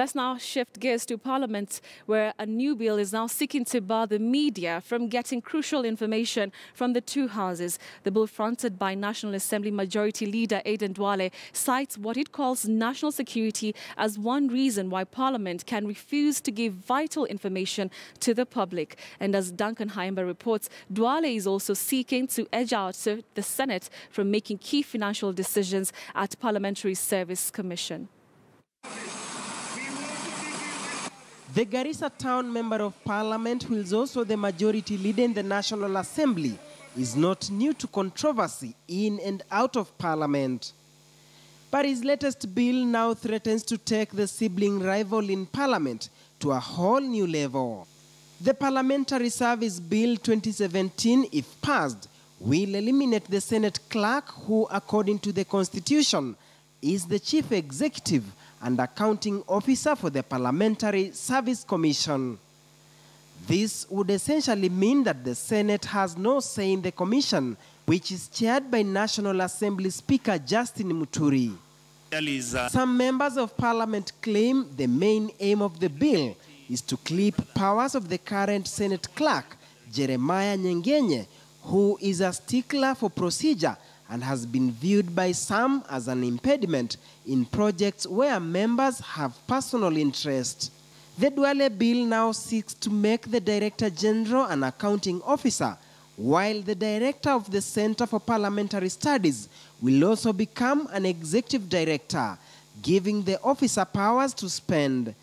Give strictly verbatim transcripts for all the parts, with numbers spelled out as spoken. Let's now shift gears to Parliament, where a new bill is now seeking to bar the media from getting crucial information from the two houses. The bill, fronted by National Assembly Majority Leader Aden Duale, cites what it calls national security as one reason why Parliament can refuse to give vital information to the public. And as Duncan Khaemba reports, Duale is also seeking to edge out the Senate from making key financial decisions at Parliamentary Service Commission. The Garissa Town Member of Parliament, who is also the majority leader in the National Assembly, is not new to controversy in and out of Parliament. But his latest bill now threatens to take the sibling rival in Parliament to a whole new level. The Parliamentary Service Bill twenty seventeen, if passed, will eliminate the Senate clerk, who, according to the Constitution, is the chief executive and accounting officer for the Parliamentary Service Commission. This would essentially mean that the Senate has no say in the commission, which is chaired by National Assembly Speaker Justin Muturi. Some members of Parliament claim the main aim of the bill is to clip powers of the current Senate clerk, Jeremiah Nyangenye, who is a stickler for procedure and has been viewed by some as an impediment in projects where members have personal interest. The Duale bill now seeks to make the Director General an accounting officer, while the Director of the Center for Parliamentary Studies will also become an Executive Director, giving the officer powers to spend.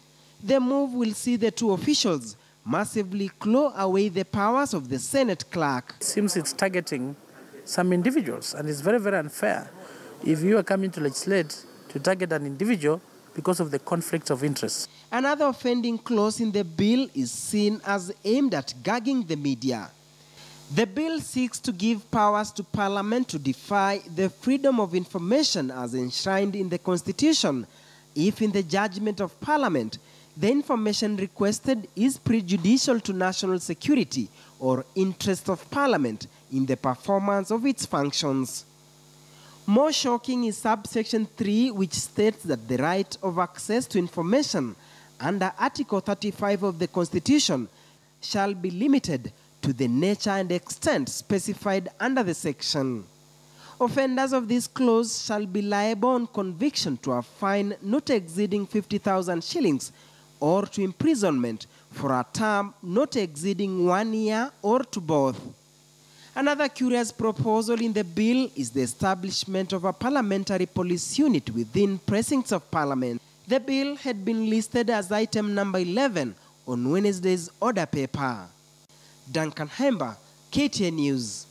The move will see the two officials massively claw away the powers of the Senate clerk. It seems it's targeting some individuals, and it's very, very unfair if you are coming to legislate to target an individual because of the conflict of interest. Another offending clause in the bill is seen as aimed at gagging the media. The bill seeks to give powers to Parliament to defy the freedom of information as enshrined in the Constitution if, in the judgment of Parliament, the information requested is prejudicial to national security or interest of Parliament in the performance of its functions. More shocking is subsection three, which states that the right of access to information under Article thirty-five of the Constitution shall be limited to the nature and extent specified under the section. Offenders of this clause shall be liable on conviction to a fine not exceeding fifty thousand shillings or to imprisonment for a term not exceeding one year or to both. Another curious proposal in the bill is the establishment of a parliamentary police unit within precincts of Parliament. The bill had been listed as item number eleven on Wednesday's order paper. Duncan Khaemba, K T N News.